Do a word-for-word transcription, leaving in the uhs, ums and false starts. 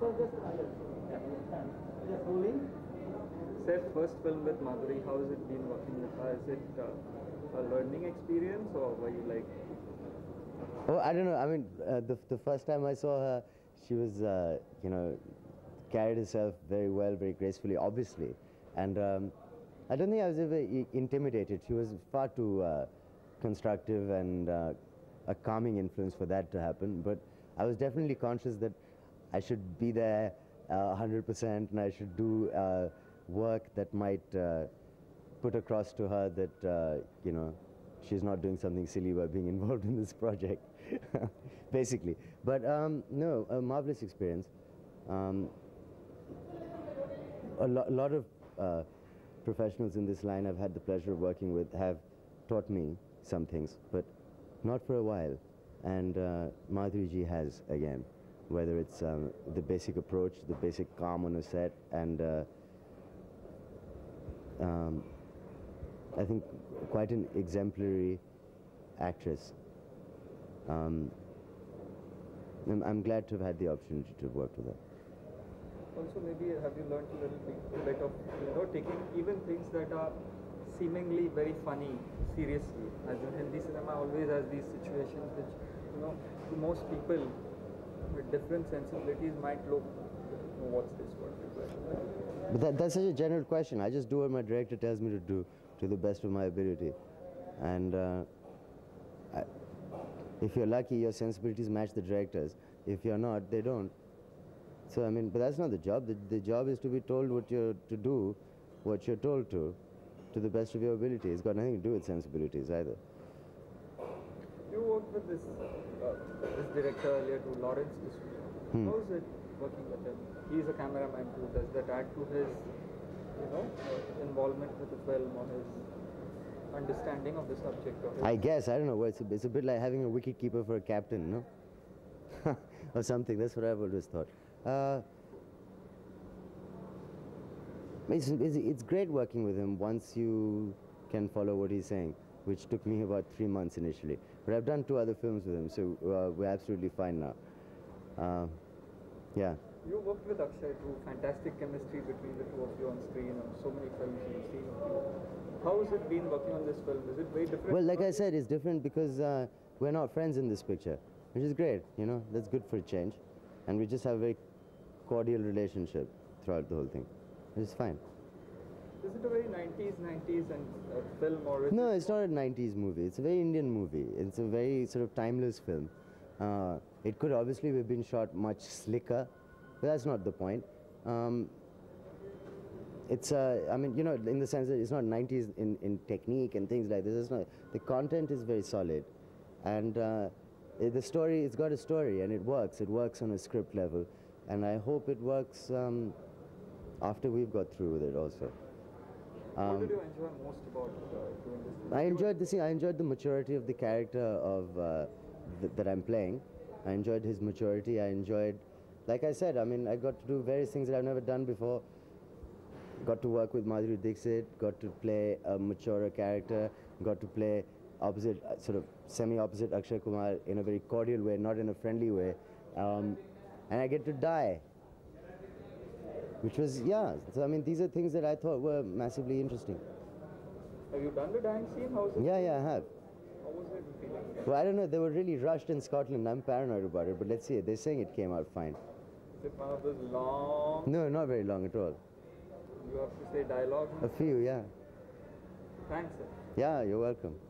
So just uh, yes, yeah. yes, only. Said first film with Madhuri, how has it been working with her? Is it uh, a learning experience, or were you like? Oh, I don't know. I mean, uh, the the first time I saw her, she was uh, you know carried herself very well, very gracefully, obviously, and um, I don't think I was ever intimidated. She was far too uh, constructive and uh, a calming influence for that to happen. But I was definitely conscious that I should be there uh, one hundred percent, and I should do uh, work that might uh, put across to her that uh, you know she's not doing something silly by being involved in this project, basically. But um, no, a marvelous experience. Um, a lo lot of uh, professionals in this line I've had the pleasure of working with have taught me some things, but not for a while. And uh, Madhuri ji has again, whether it's um, the basic approach, the basic calm on a set, and uh, um, I think quite an exemplary actress. Um, I'm, I'm glad to have had the opportunity to work with her. Also, maybe have you learned a little bit of, you know, taking even things that are seemingly very funny seriously? As in Hindi cinema always has these situations which, you know, to most people with different sensibilities might look, you know, what's this, what is that? But that, that's such a general question. I just do what my director tells me to do to the best of my ability. And uh, I, if you're lucky, your sensibilities match the director's. If you're not, they don't. So, I mean, but that's not the job. The, the job is to be told what you're to do, what you're told to, to the best of your ability. It's got nothing to do with sensibilities either. You worked with this, uh, this director earlier too, Lawrence. Hmm. How is it working with him? He's a cameraman too. Does that add to his, you know, involvement with the film or his understanding of the subject? Of I guess, I don't know. It's a, it's a bit like having a wicketkeeper for a captain, no? Or something. That's what I've always thought. Uh, it's, it's, it's great working with him once you can follow what he's saying, which took me about three months initially. But I've done two other films with him, so uh, we're absolutely fine now. Uh, yeah. You worked with Akshay too. Fantastic chemistry between the two of you on screen, on so many films you've seen. How has it been working on this film? Is it very different? Well, like I said, it's different because uh, we're not friends in this picture, which is great. You know, that's good for a change, and we just have a very cordial relationship throughout the whole thing. It's fine. Is it a very nineties, nineties and uh, film or? Is no, it's not a nineties movie. It's a very Indian movie. It's a very sort of timeless film. Uh, it could obviously have been shot much slicker, but that's not the point. Um, it's, uh, I mean, you know, in the sense that it's not nineties in, in technique and things like this. It's not. The content is very solid, and uh, the story, it's got a story, and it works. It works on a script level, and I hope it works. Um, After we've got through with it, also. Um, what did you enjoy most about uh, doing this? I enjoyed the scene. I enjoyed the maturity of the character of uh, th that I'm playing. I enjoyed his maturity. I enjoyed, like I said, I mean, I got to do various things that I've never done before. Got to work with Madhuri Dixit. Got to play a maturer character. Got to play opposite, uh, sort of semi-opposite Akshay Kumar in a very cordial way, not in a friendly way. Um, and I get to die. Which was, yeah, so I mean, these are things that I thought were massively interesting. Have you done the dying scene? How was it? Yeah, yeah, I have. How was it feeling? Well, I don't know, they were really rushed in Scotland. I'm paranoid about it, but let's see, they're saying it came out fine. Is it one of those long? No, not very long at all. You have to say dialogue? A few, yeah. Thanks, sir. Yeah, you're welcome.